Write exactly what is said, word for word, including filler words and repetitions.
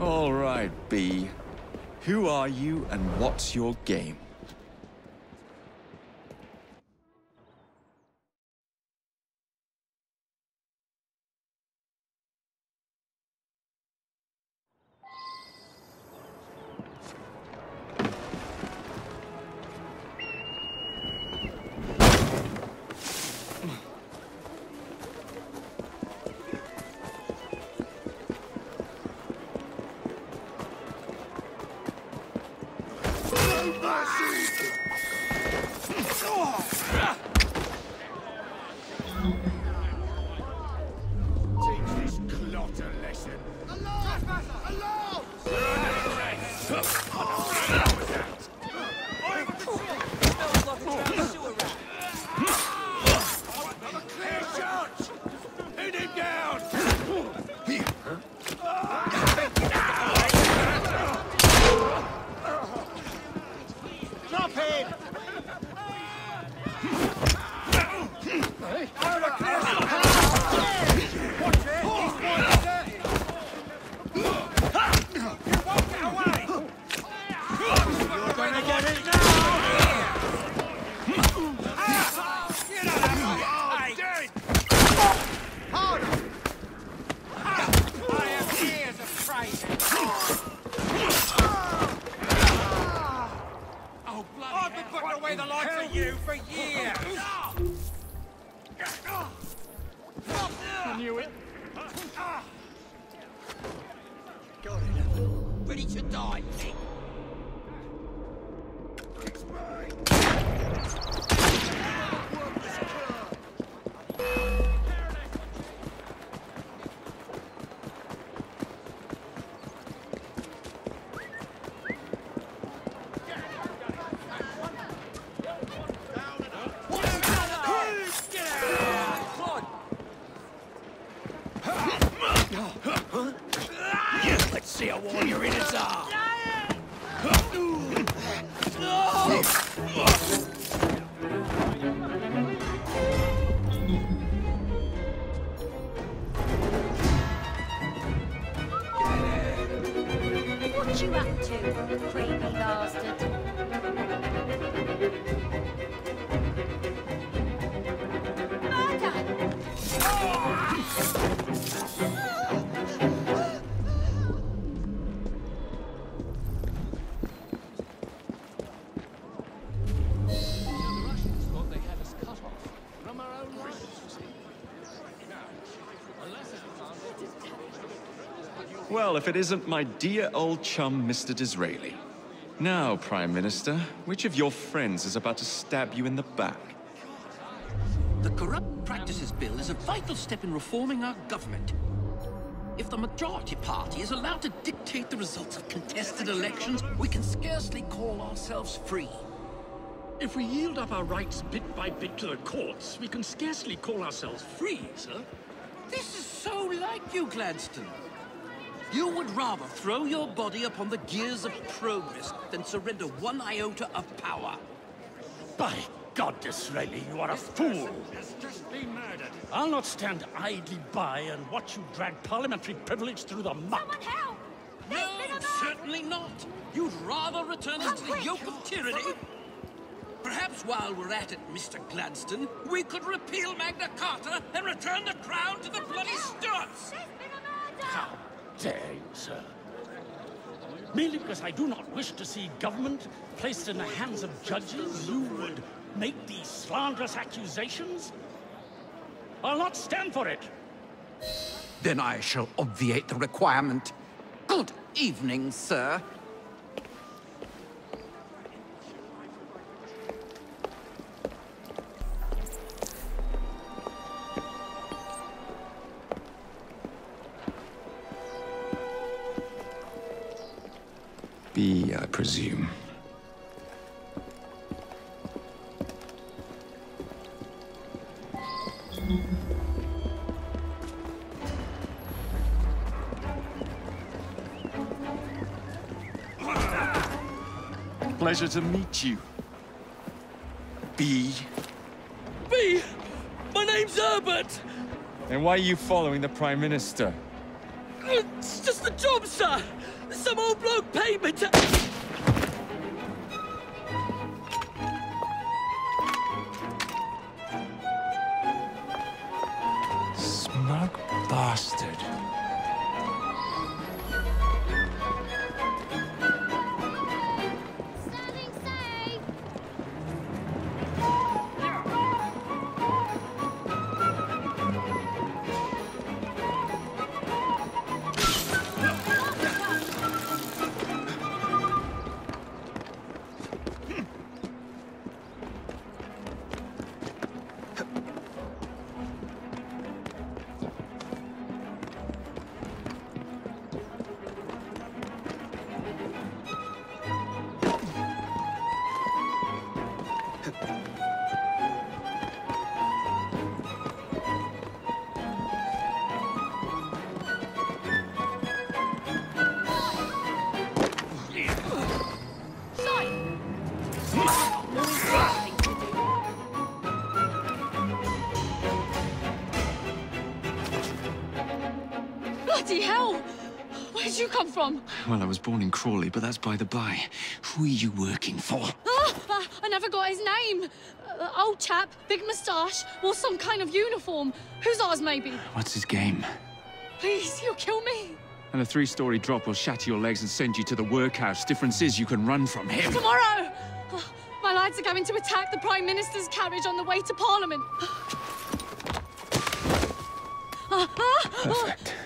All right, B. Who are you and what's your game? Well, if it isn't my dear old chum, Mister Disraeli. Now, Prime Minister, which of your friends is about to stab you in the back? The Corrupt Practices Bill is a vital step in reforming our government. If the majority party is allowed to dictate the results of contested elections, we can scarcely call ourselves free. If we yield up our rights bit by bit to the courts, we can scarcely call ourselves free, sir. This is so like you, Gladstone. You would rather throw your body upon the gears of progress than surrender one iota of power. By God, Disraeli, you are a fool! Has just been murdered. I'll not stand idly by and watch you drag parliamentary privilege through the muck. Someone help! There's no, certainly not! You'd rather return us to the yoke of tyranny? Someone... Perhaps while we're at it, Mister Gladstone, we could repeal Magna Carta and return the crown to the bloody Stuarts! There's been a murder! How? Dare you, sir. Merely because I do not wish to see government placed in the hands of judges, you would make these slanderous accusations? I'll not stand for it! Then I shall obviate the requirement. Good evening, sir. B, I presume. Pleasure to meet you. B. B! My name's Herbert! Then why are you following the Prime Minister? It's just the job, sir! Some old bloke paid me to... Smug bastard. Where did you come from? Well, I was born in Crawley, but that's by the by. Who are you working for? Oh, uh, I never got his name. Uh, old chap, big moustache, wore some kind of uniform. Hussars, maybe? What's his game? Please, he'll kill me. And a three-story drop will shatter your legs and send you to the workhouse. Difference is you can run from him. Tomorrow! Uh, my lads are going to attack the Prime Minister's carriage on the way to Parliament. Uh, uh, Perfect.